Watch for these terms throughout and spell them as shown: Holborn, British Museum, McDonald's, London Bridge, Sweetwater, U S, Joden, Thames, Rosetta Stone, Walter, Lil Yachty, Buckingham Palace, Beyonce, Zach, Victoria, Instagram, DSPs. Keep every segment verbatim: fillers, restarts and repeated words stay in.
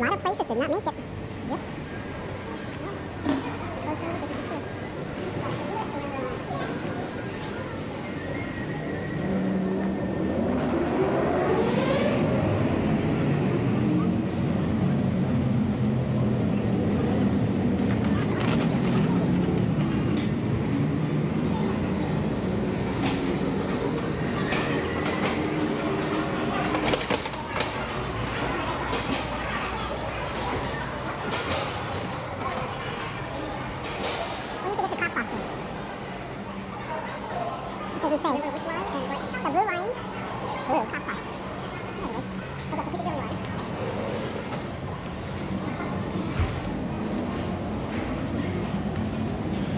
a lot of places did not make it. Yep. Holborn?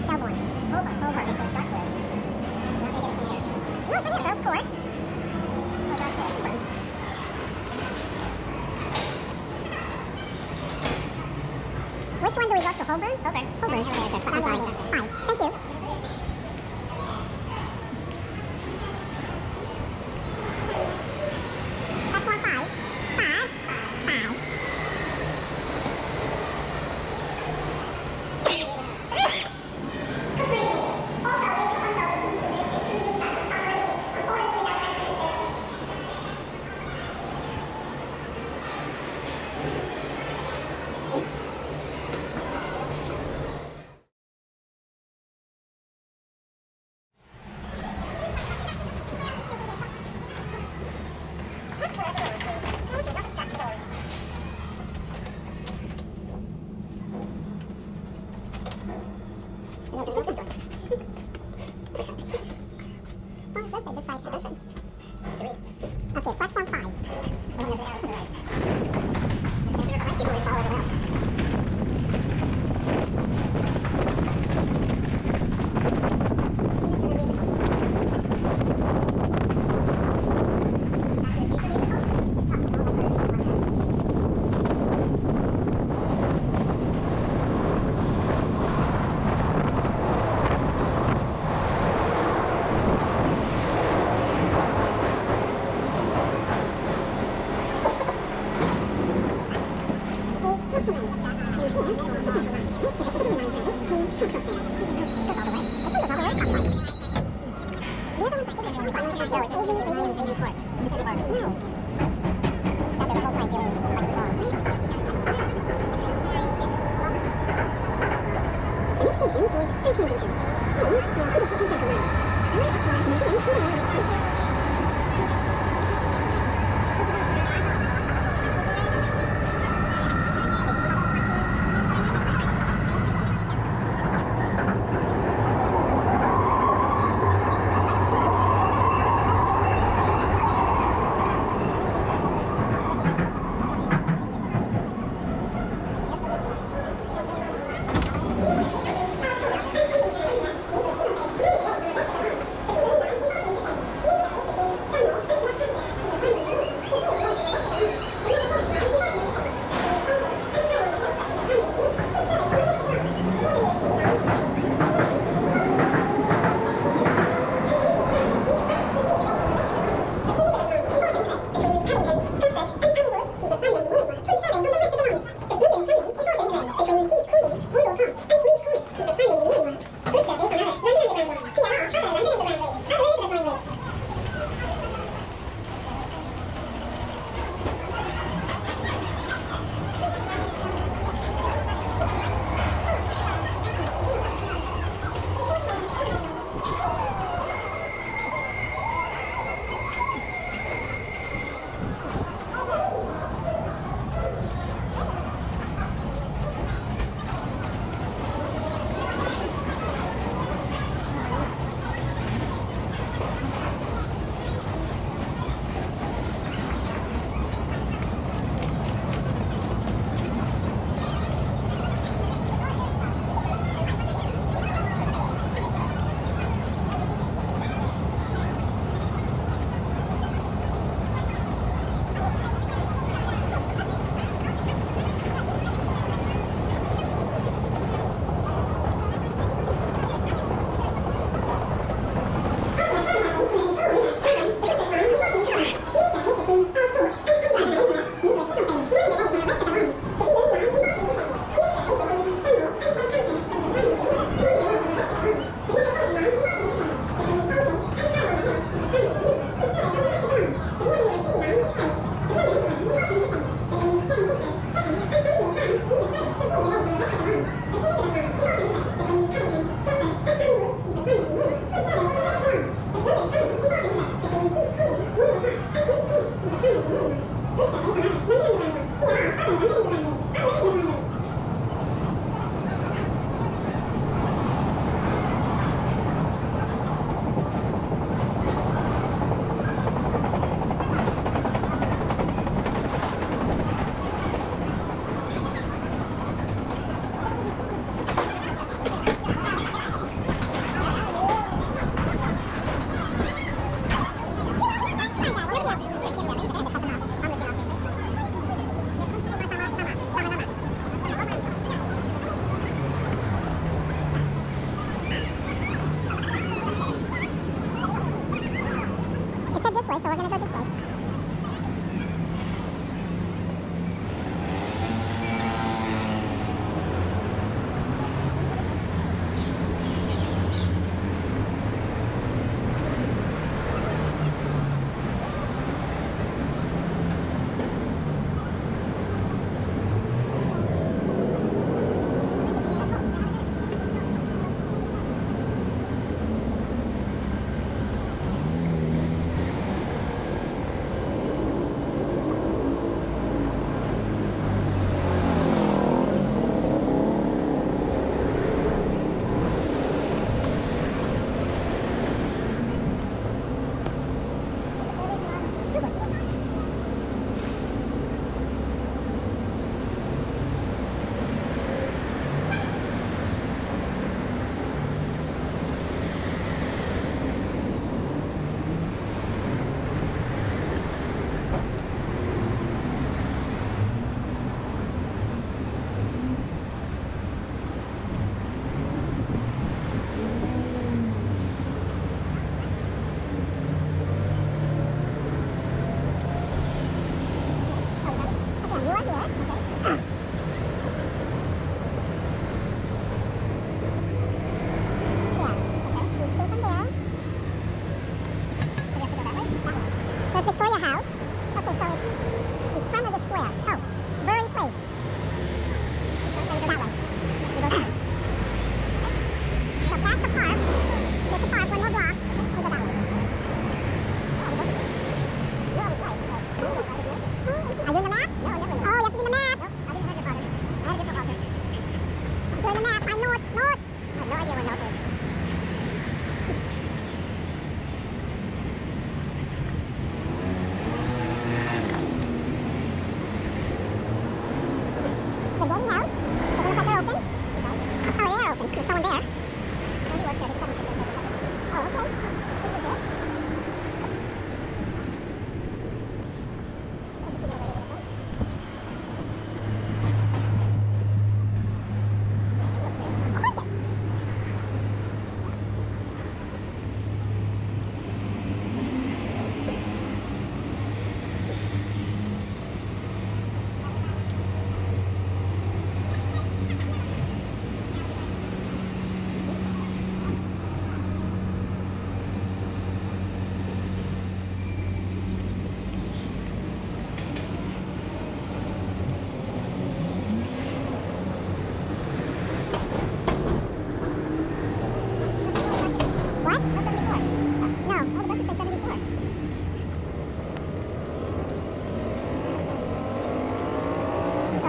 Holborn. Holborn. Holborn. Holborn. Holborn. Holborn. Holborn. Holborn.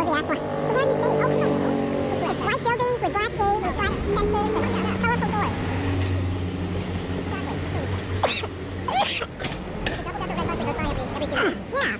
the ass one. So where do you stay? Oh, no. There's white buildings with black gates, with black fences, with colorful doors. Exactly. That's what we said. There's a double-decker red bus that goes by every, every two minutes. Yeah.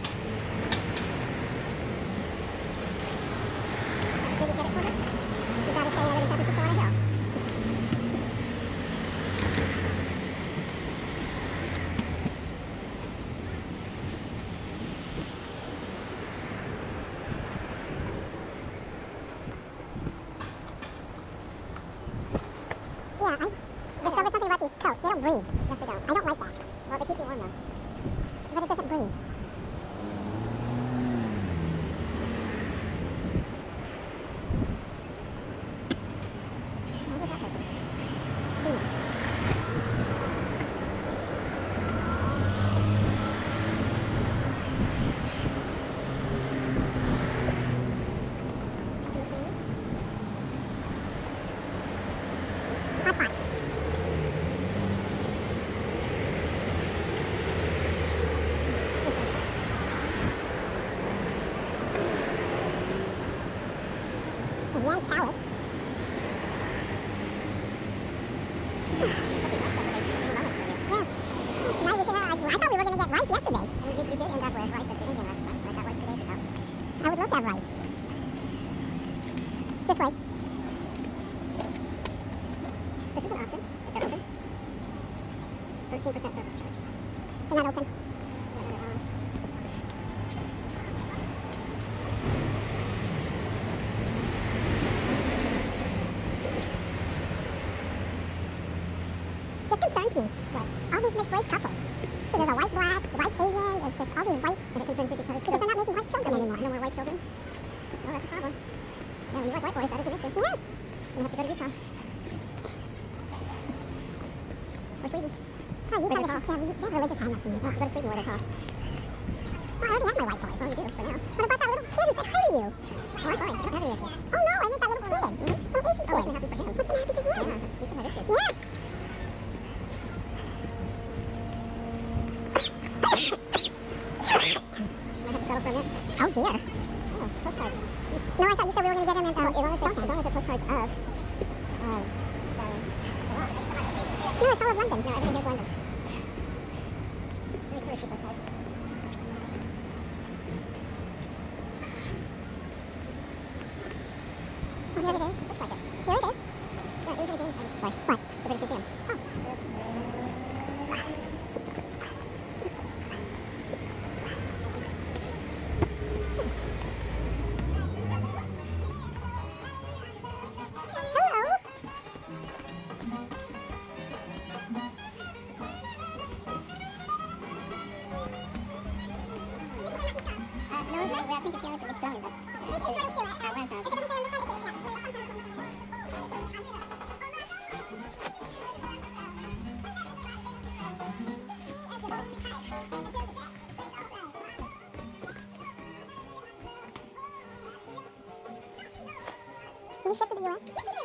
Ship to the U S? Yes, we did. I don't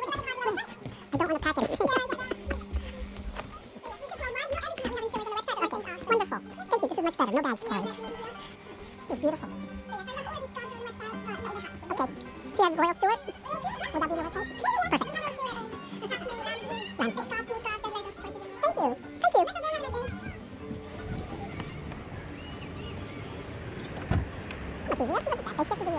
want to pack it. Yeah, yeah. Okay, wonderful. Thank you. This is much better. No bags carried. This is beautiful. Okay. Do you have Royal Stewart? Would that be the website? Perfect. Wonderful. Thank you. Thank you. Okay, we have to look at that. They ship to the U S.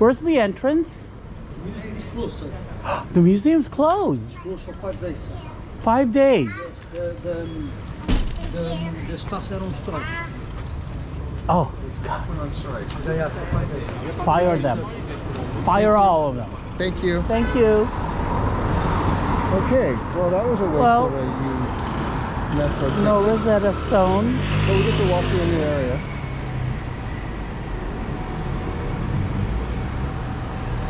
Where's the entrance? The museum's closed, sir. The museum's closed? It's closed for five days, sir. Five days? Yes, the, the, the, the staff there on strike. Oh, God. On strike. They have five days. Fire them. Fire all of them. Thank you. Thank you. Okay, well, that was a way well, for a metro train. No, Rosetta Stone. So we get to walk through a new area.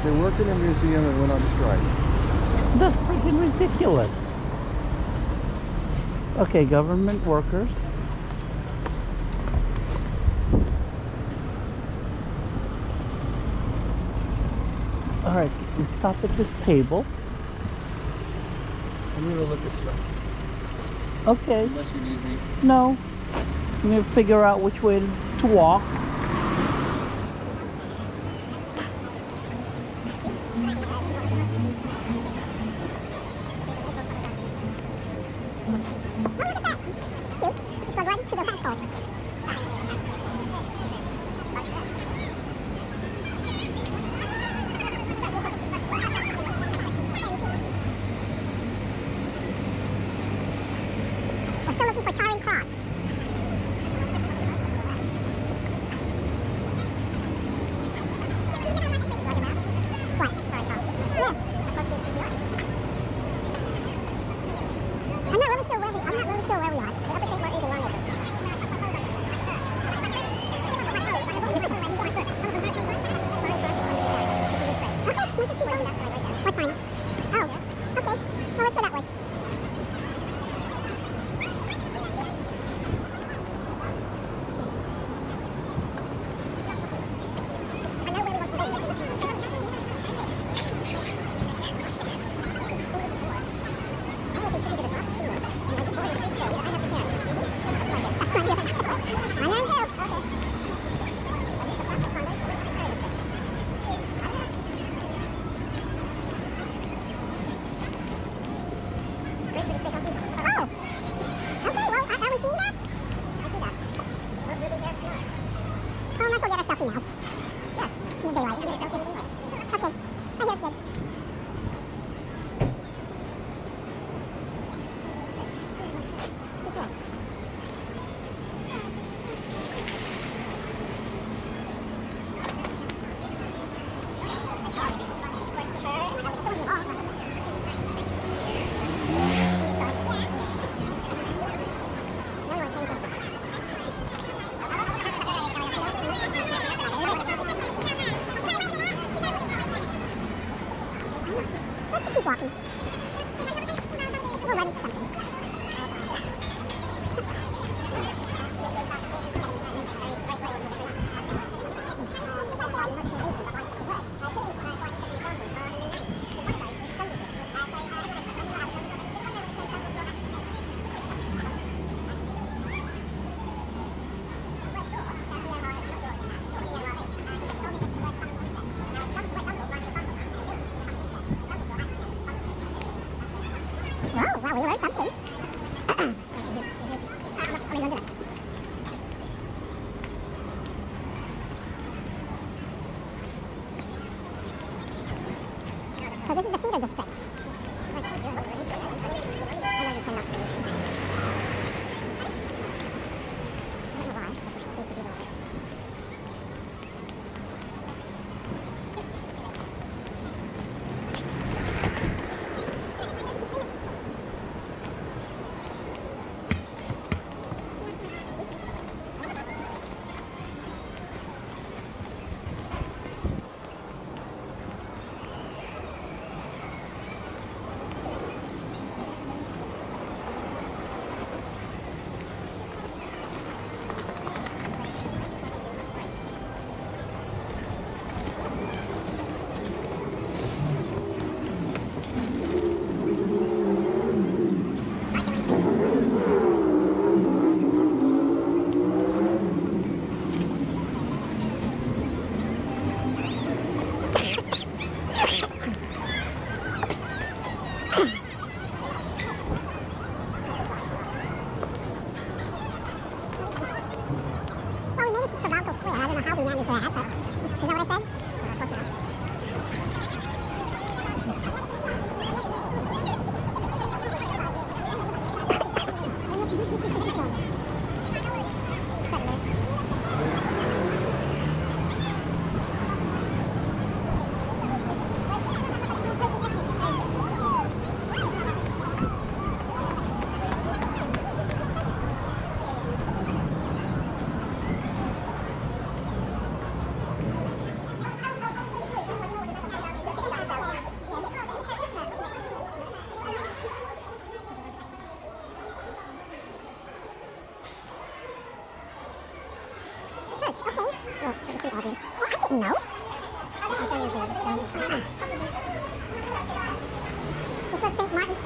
They work in a museum and went on strike. That's freaking ridiculous. Okay, government workers. All right, let's stop at this table. I'm gonna look at stuff. Okay. Unless you need me. No. I'm gonna figure out which way to walk.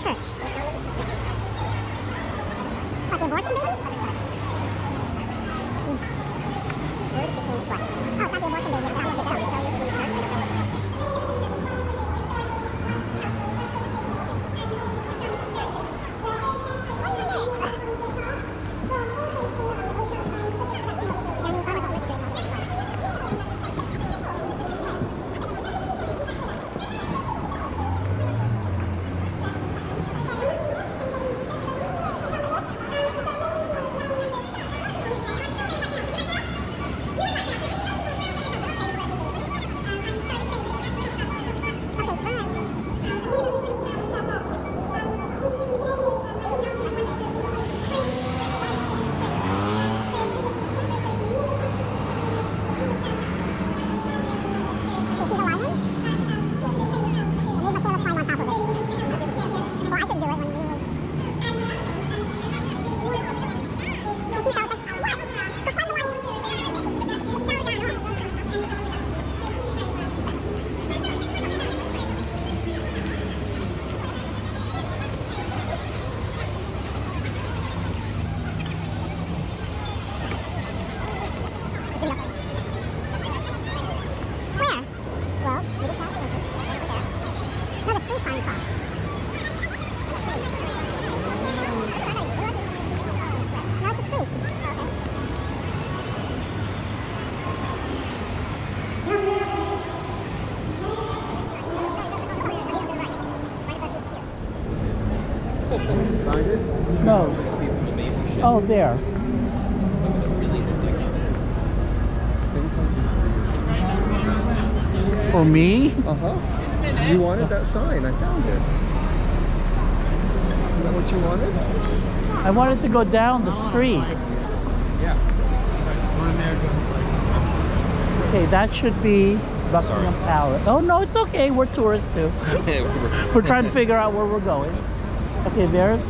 church. What, the abortion baby? Mm. Words became flesh. Oh, not the abortion baby. It's not what it's telling you. No. See some amazing shit. Oh, there. Some of the really interesting shit. For me? Uh huh. You wanted that sign. I found it. Isn't that what you wanted? I wanted to go down the street. Yeah. Okay, that should be Buckingham Palace. Oh no, it's okay. We're tourists too. We're trying to figure out where we're going. Okay, there's.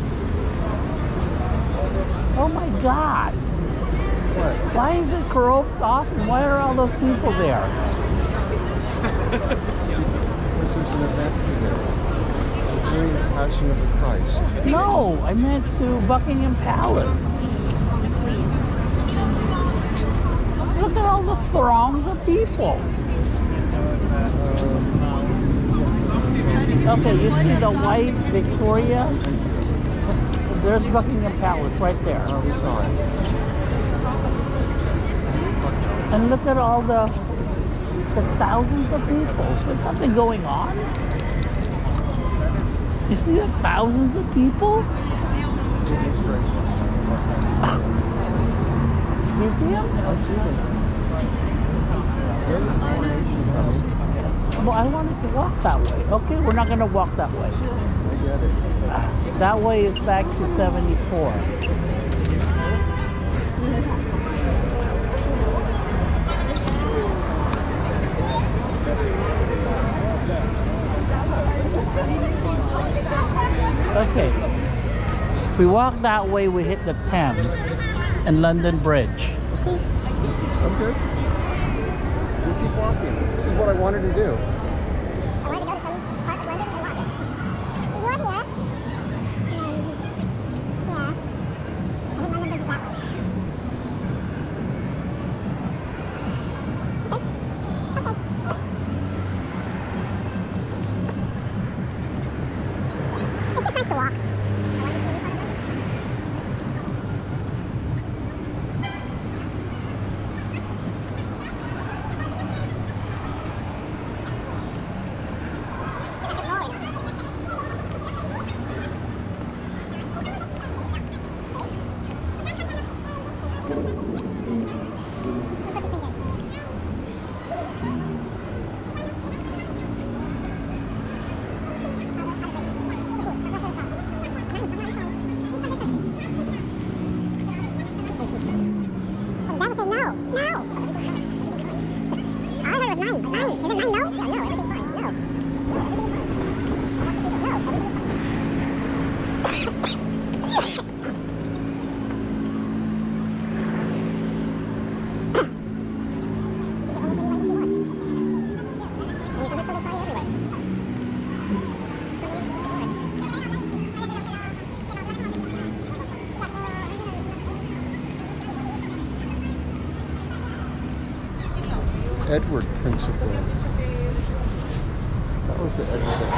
Oh my God! What? Why is it curled off and why are all those people there? This was an event to them during the Passion of the Christ. No, I meant to Buckingham Palace. Look at all the throngs of people. Okay, you see the white Victoria? There's Buckingham Palace right there. Oh, we saw it. And look at all the, the thousands of people. Is there something going on? You see the thousands of people? You see them? I see them. Well, I wanted to walk that way. Okay, we're not going to walk that way. Uh, that way is back to seventy-four. Okay. If we walk that way, we hit the Thames and London Bridge. Okay. I'm good. You keep walking. This is what I wanted to do. Edward principle. That was the Edward principle.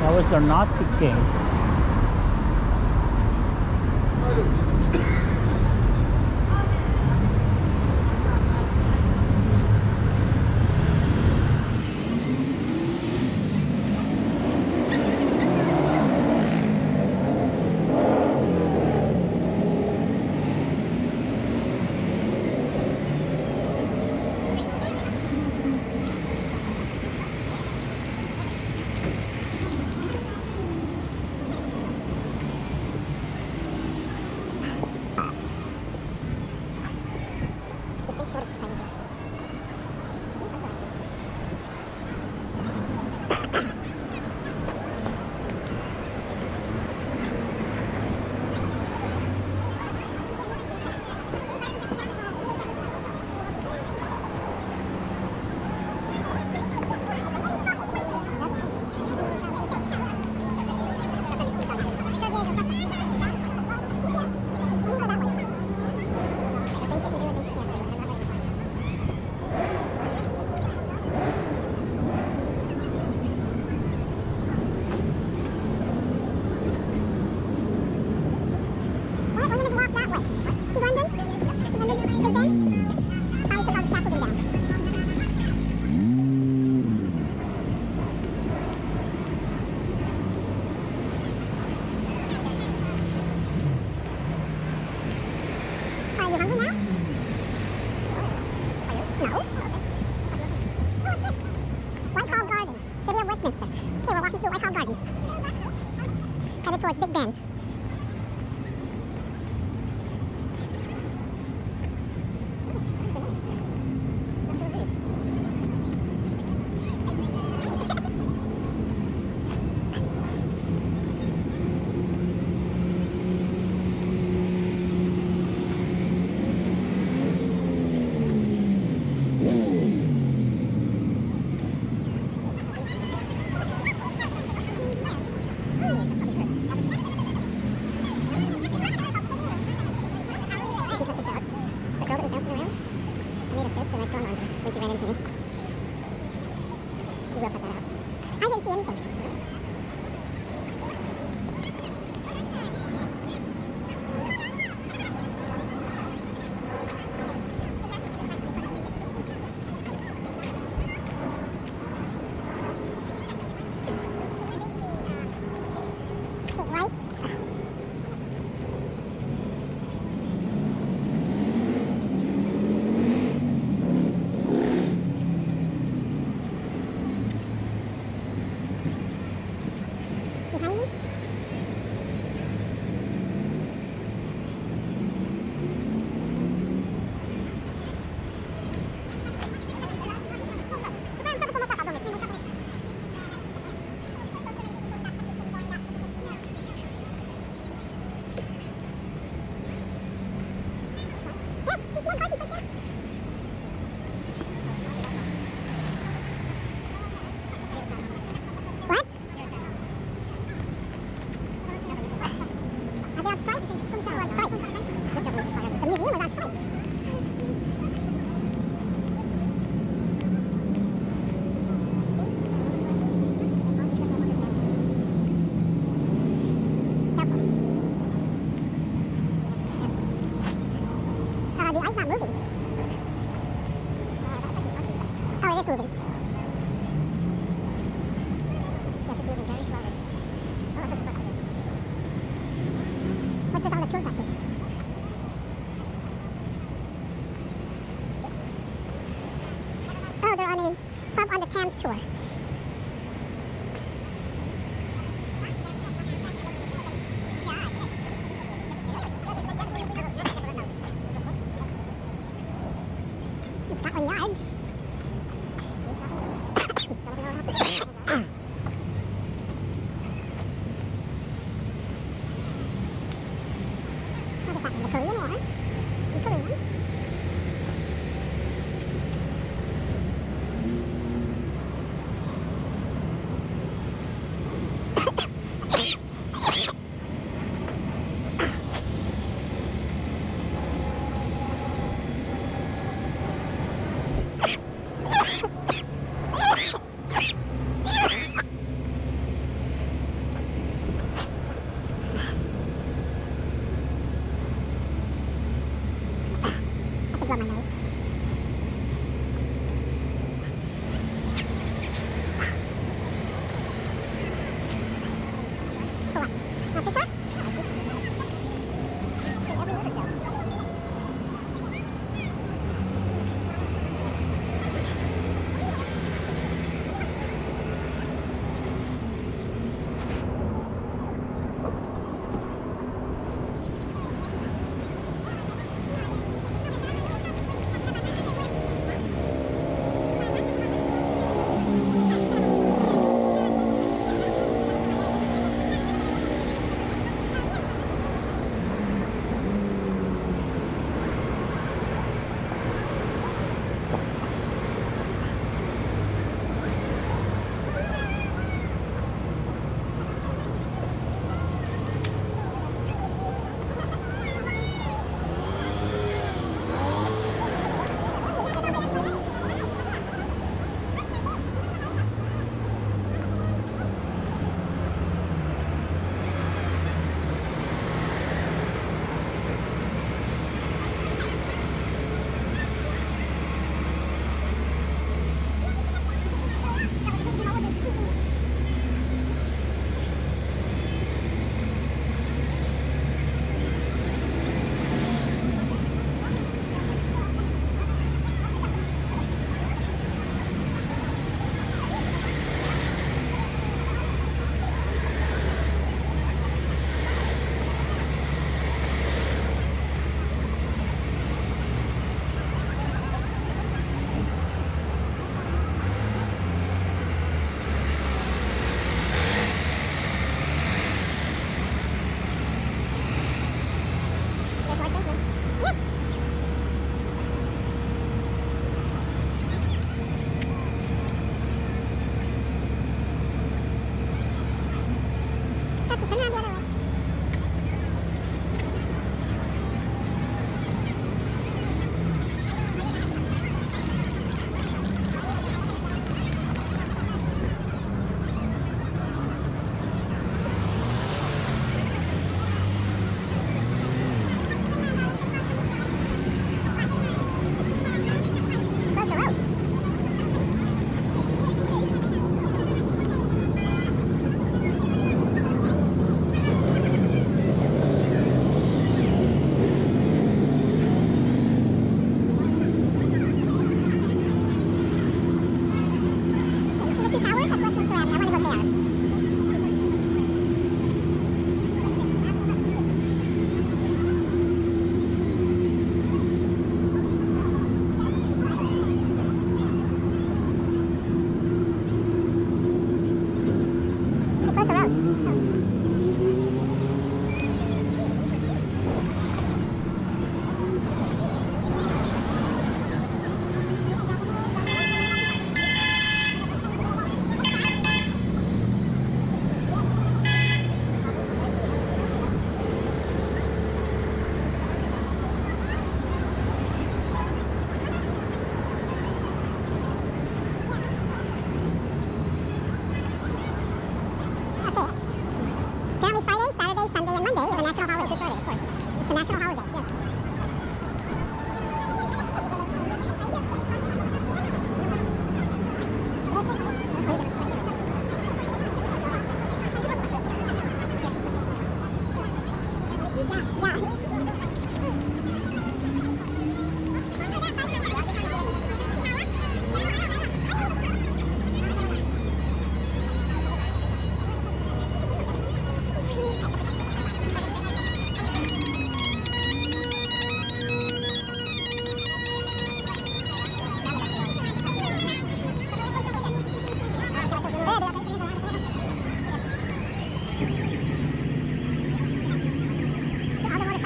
That was their Nazi king.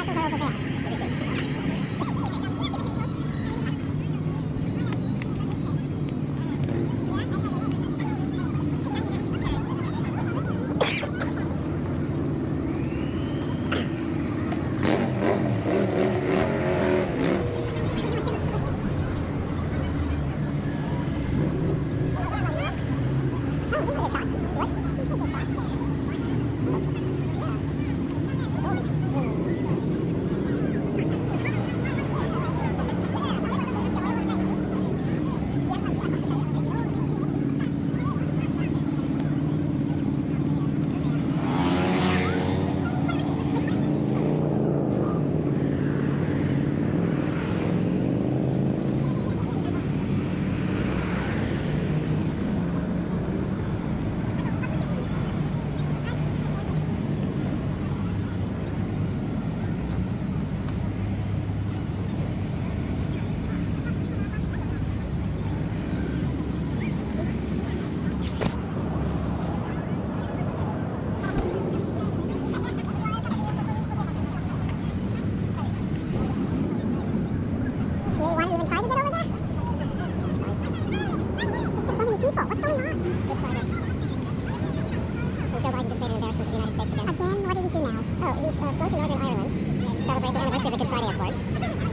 I Companies have gone to Northern Ireland to celebrate the anniversary of the Good Friday Accords,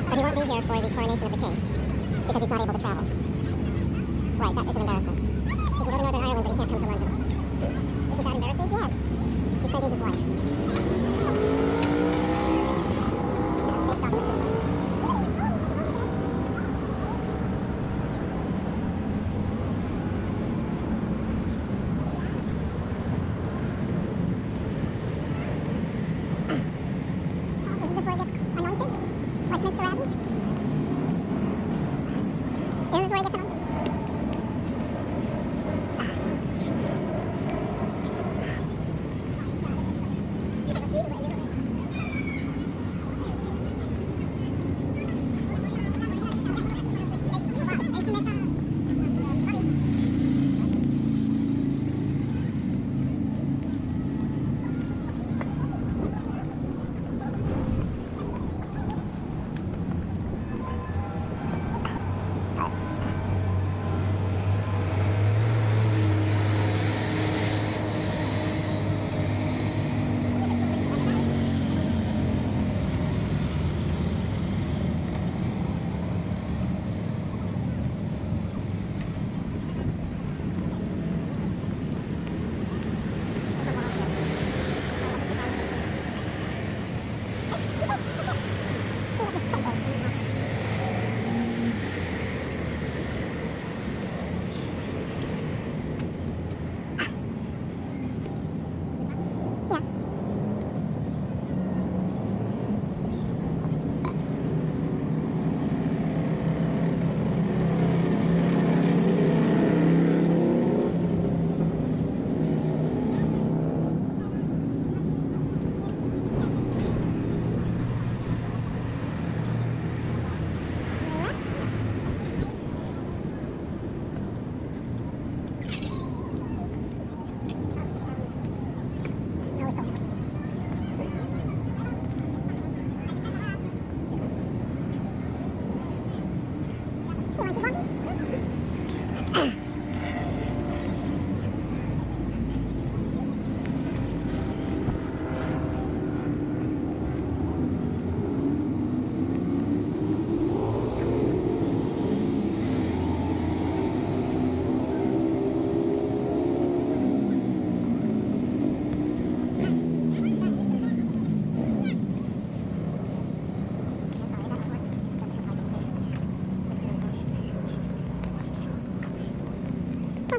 but he won't be here for the coronation of the king, because he's not able to travel. Right, that is an embarrassment. He can go to Northern Ireland, but he can't come to London. Isn't that embarrassing? Yeah. He's saving his life.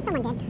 Someone did.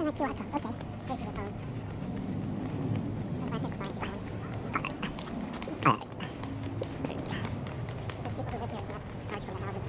Sweetwater, okay. Thank you for those. I'm going to take a sign down. All right. There's people who live here who charge for their houses.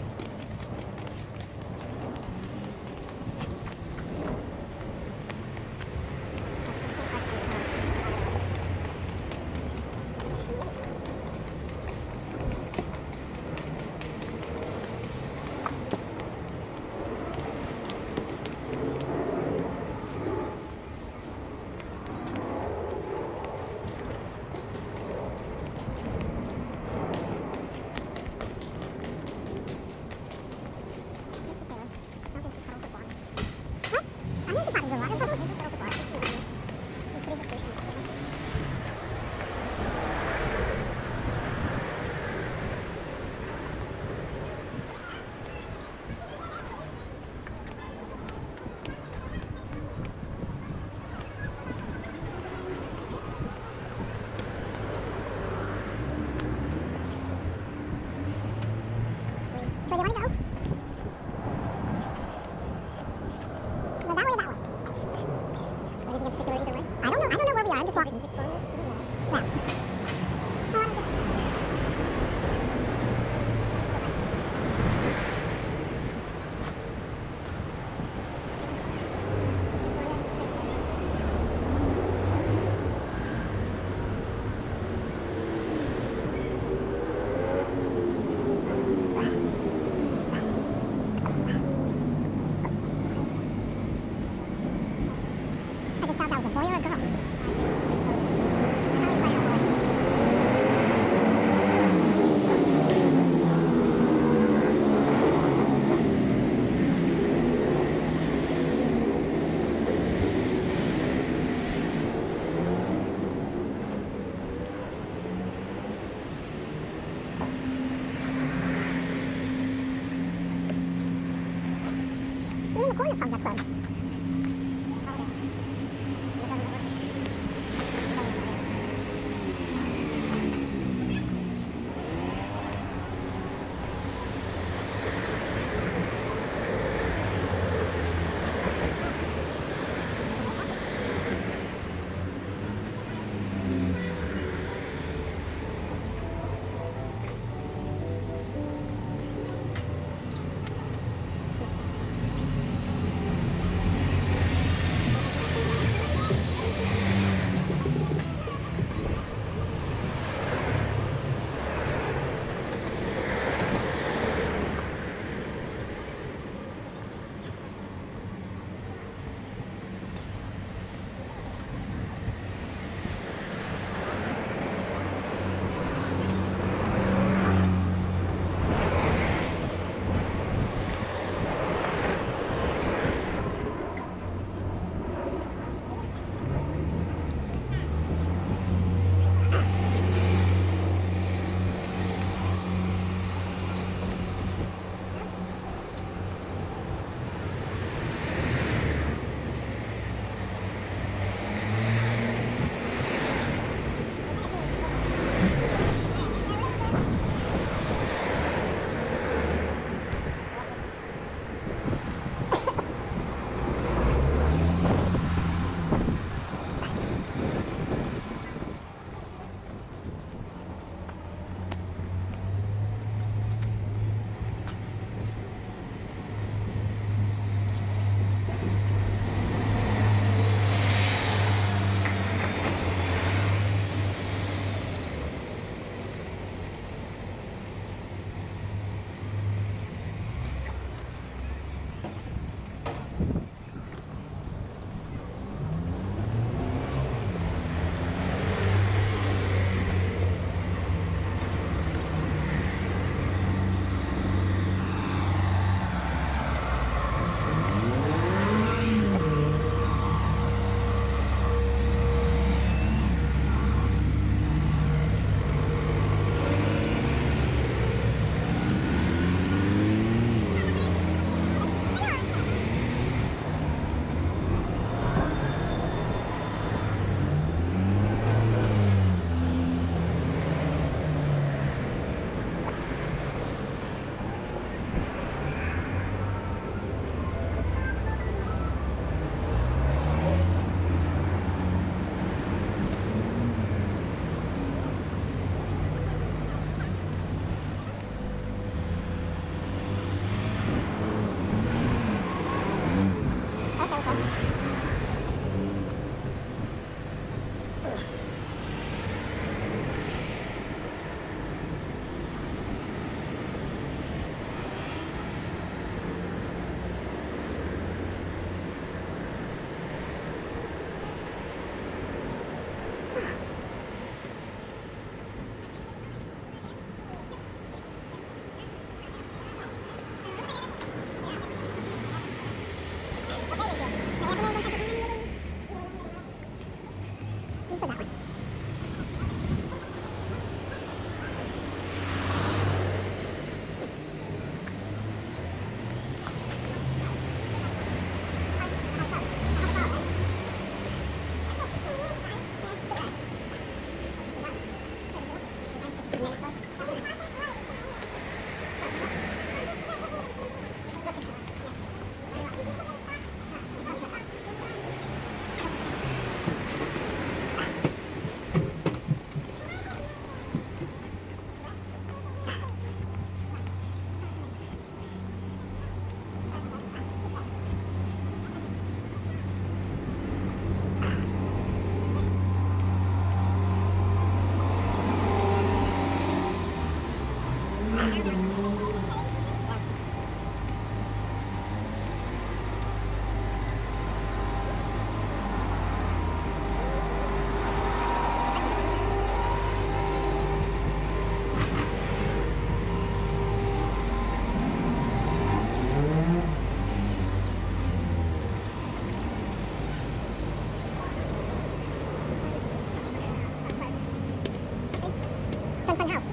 something help.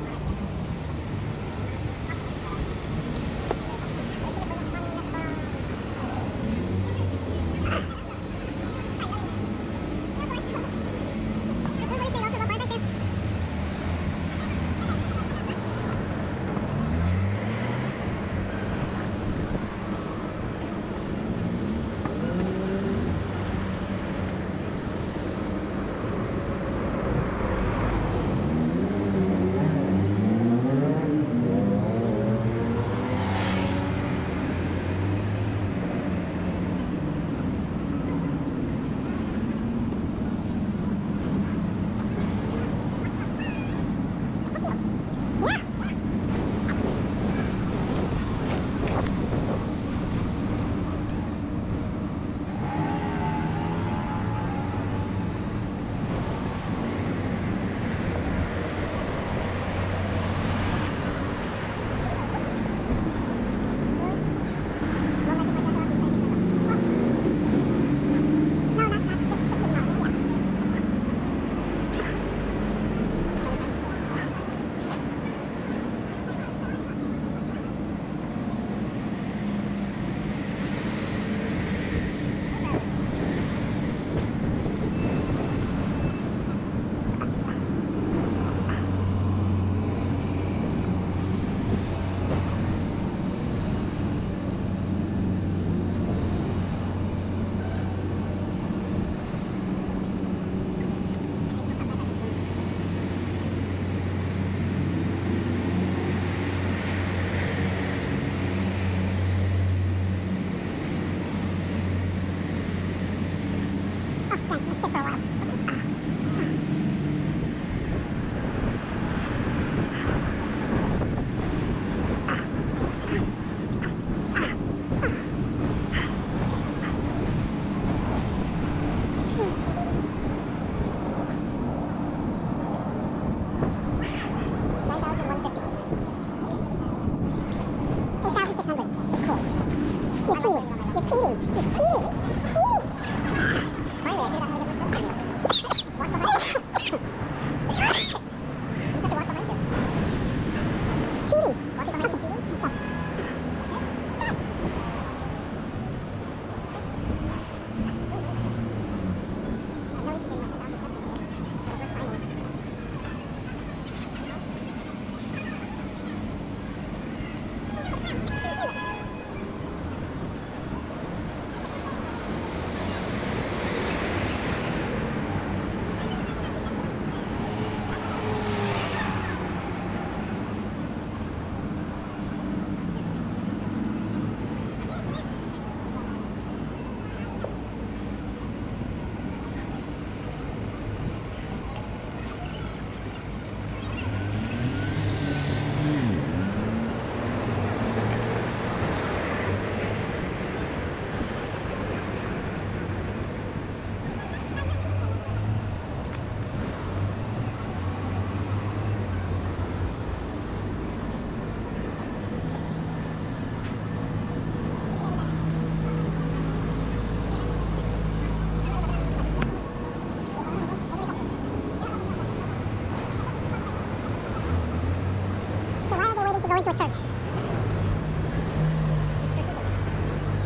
Going to a church. There's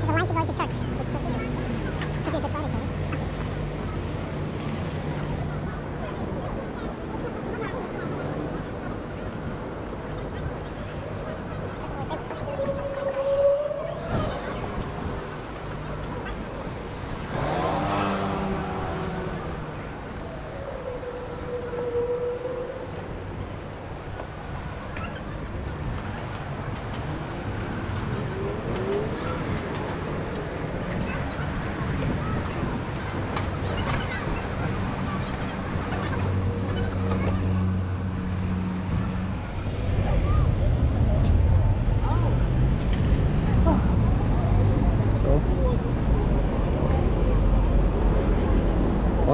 a line to go to church. It's going to be a good Friday service.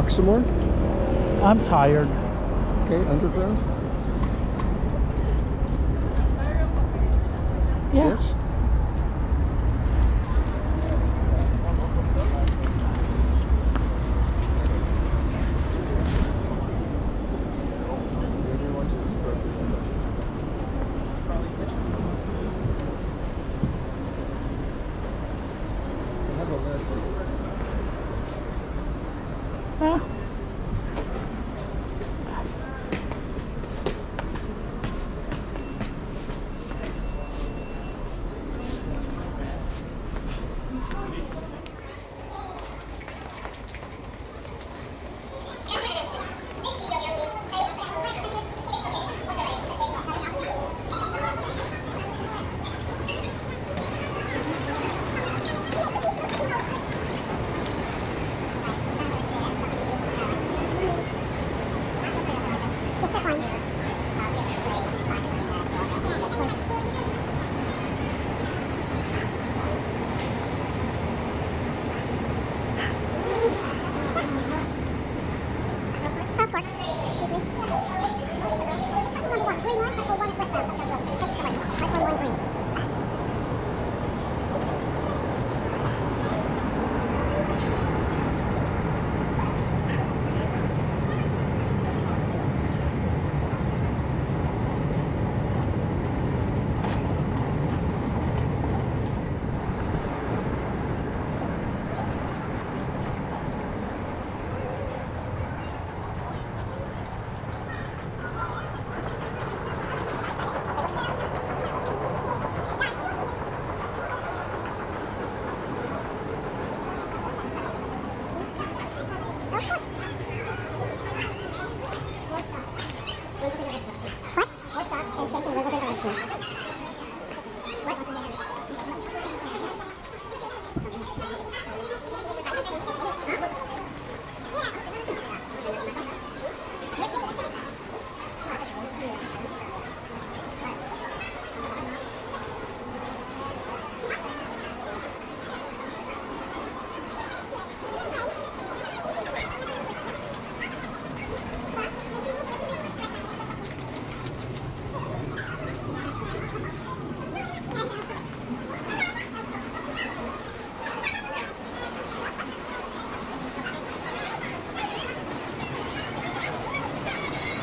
Some more? I'm tired. Okay, underground? Yeah. Yes.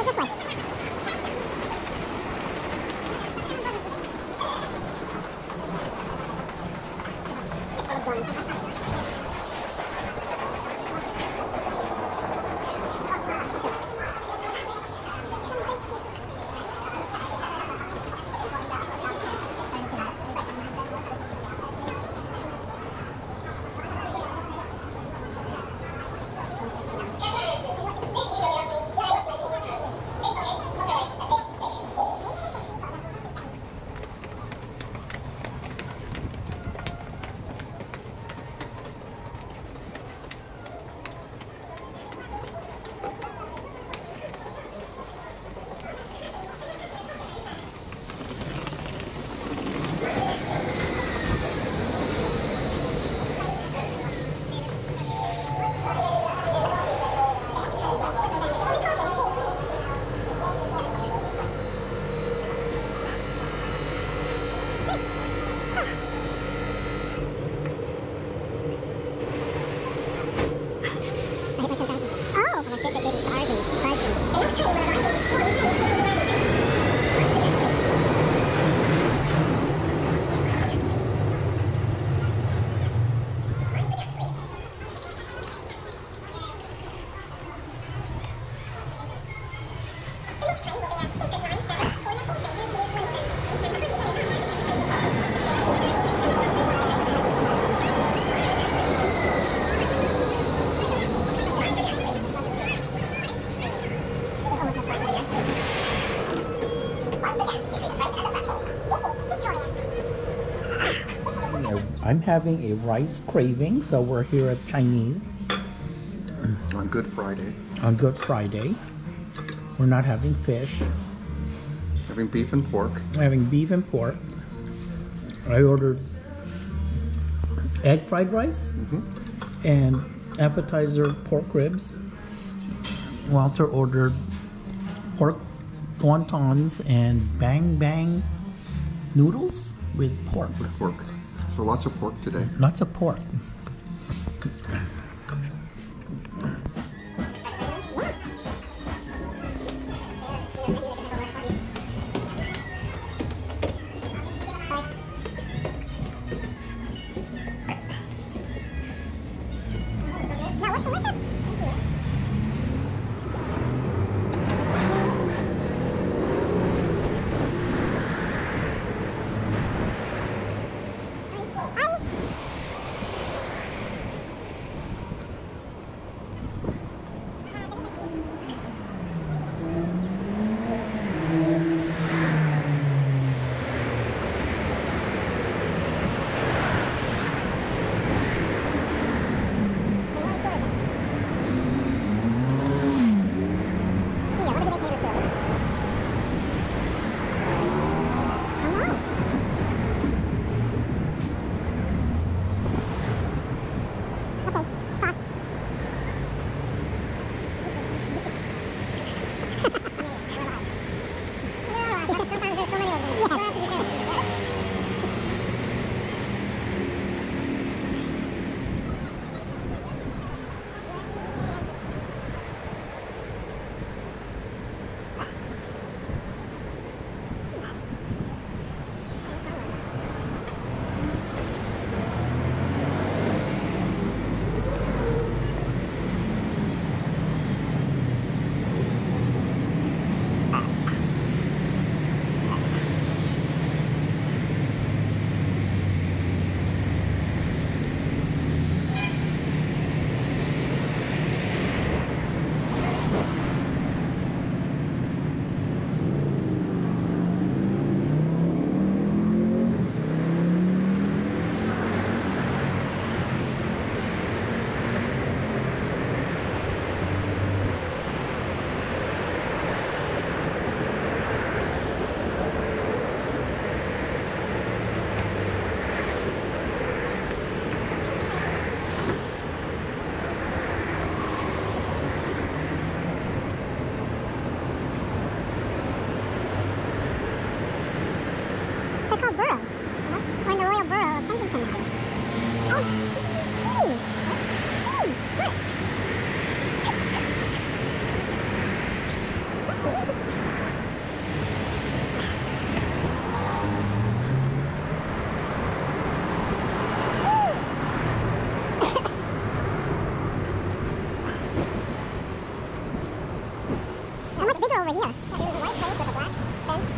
this way. I'm having a rice craving, so we're here at Chinese. On Good Friday. On Good Friday. We're not having fish. Having beef and pork. We're having beef and pork. I ordered egg fried rice mm-hmm. and appetizer pork ribs. Walter ordered pork wontons and bang bang noodles with pork. With pork. So lots of pork today. Lots of pork. Cheating! Cheating! What? over here. Yeah, there's a white place with a black fence.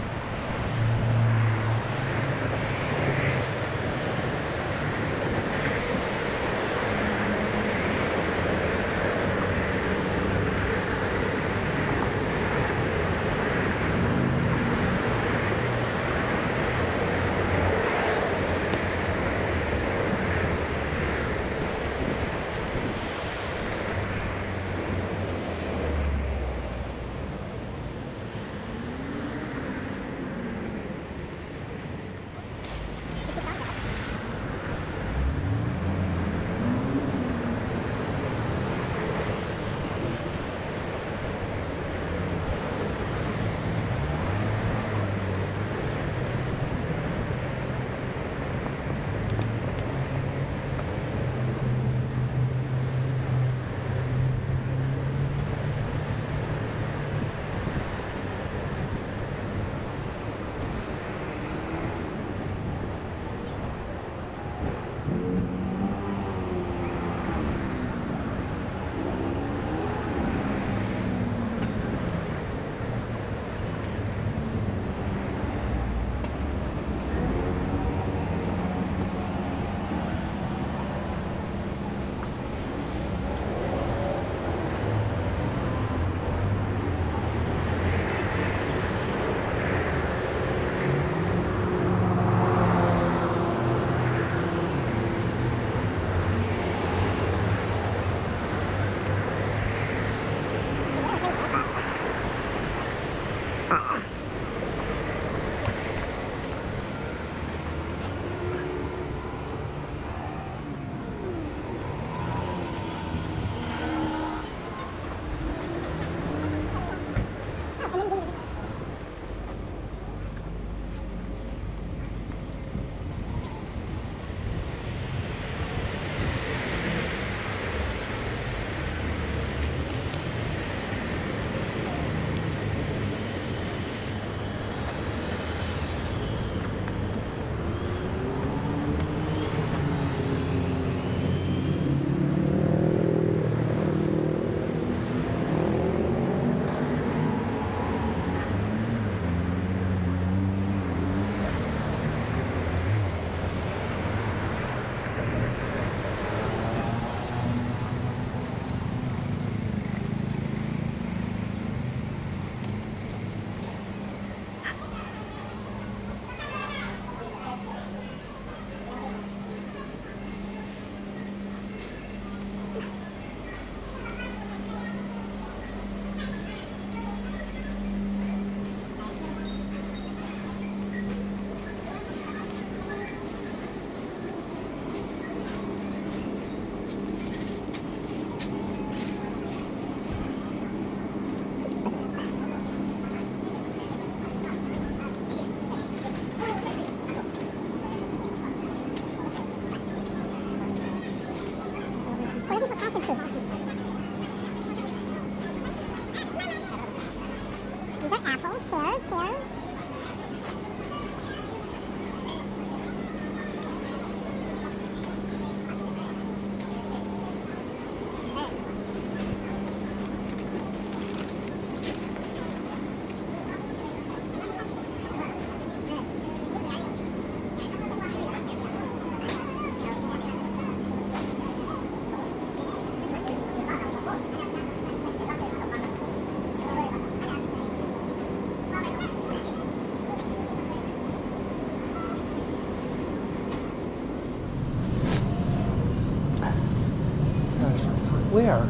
Where?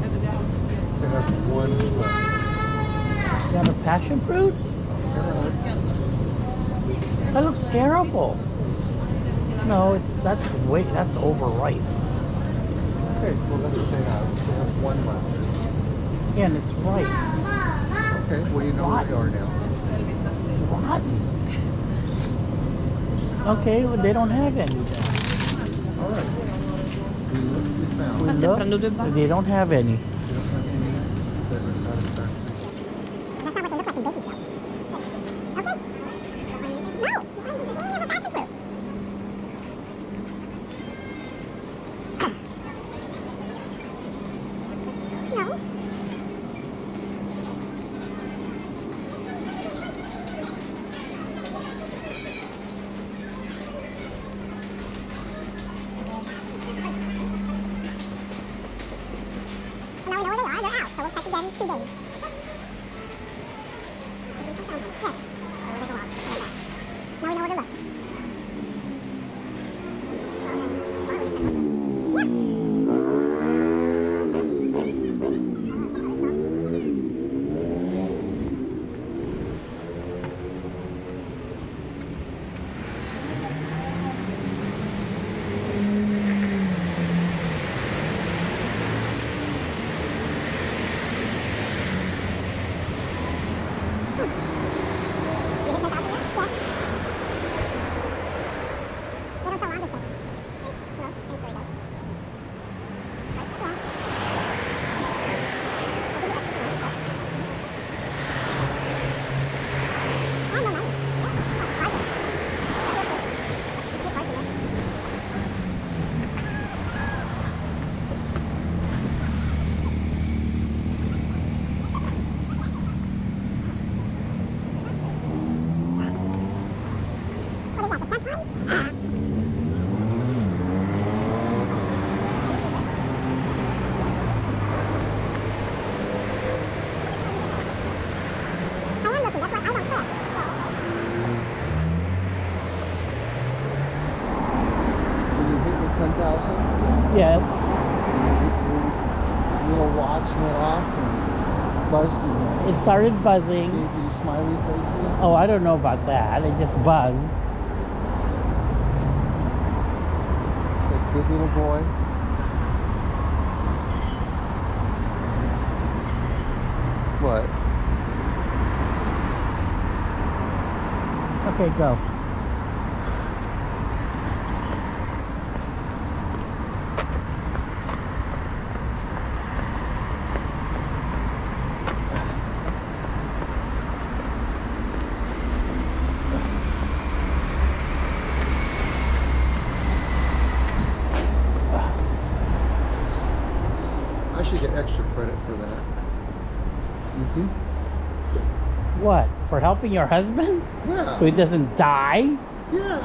They have one fruit. Is that a passion fruit? That looks terrible. No, it's, that's way that's overripe. Okay, well that's what they have. They have one left. Yeah, and it's ripe. Okay, well you know what they are now. It's rotten. Okay, well, they don't have any. All right. We looked, we found. We looked, they don't have any. They don't have any that are satisfactory. That's not what they look like in baking show. Okay. No, you don't have a passion fruit. walk back again in two days. Yes. We'll take a walk. Now we know where to look. Yes. You were watching it off and buzzed. It started buzzing. Gave you smiley faces. Oh, I don't know about that. It just buzzed. It's like, good little boy. What? Okay, go. What? For helping your husband? Yeah. So he doesn't die? Yeah.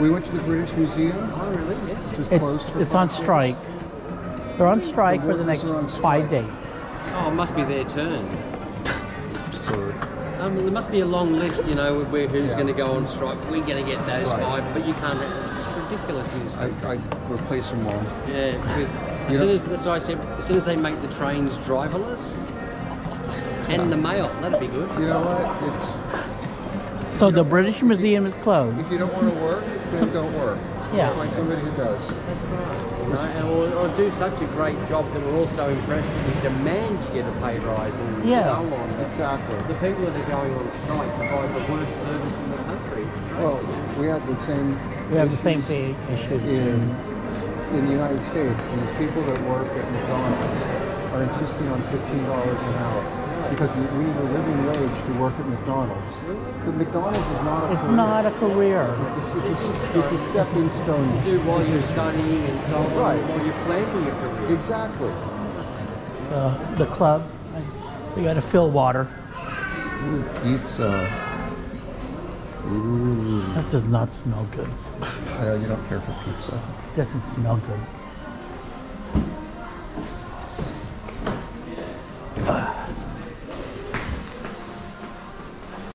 We went to the British Museum. Oh, really? Yes. It's, it's, for it's on strike. Days. They're on strike the for the next five days. Oh, it must be their turn. Absurd. Um, there must be a long list, you know, where who's yeah. going to go on strike. We're going to get those right. five, but you can't. It's ridiculous in this country. I, I replace them all. Yeah. With, as soon as that's what I said. As soon as they make the trains driverless and yeah. the mail, that'd be good. You know what? It's so the British Museum is closed. If you don't want to work, then don't work. Yeah. Find somebody who does. That's right. right? Or, or do such a great job that we're all so impressed that we demand you get a pay rise and yeah. so on. Exactly. The people that are going on strike provide the worst service in the country. Well, we have the same We have the same thing issues in, in the United States. These people that work at McDonald's are insisting on fifteen dollars an hour. Because we need a living wage to work at McDonald's. But McDonald's is not a it's career. It's not a career. It's, it's, it's, it's a stepping stone. You do while you're studying and so on, right. while you're planning your career. Exactly. Uh, the club, we got to fill water. Ooh, pizza. Ooh. That does not smell good. I know you don't care for pizza. It doesn't smell good.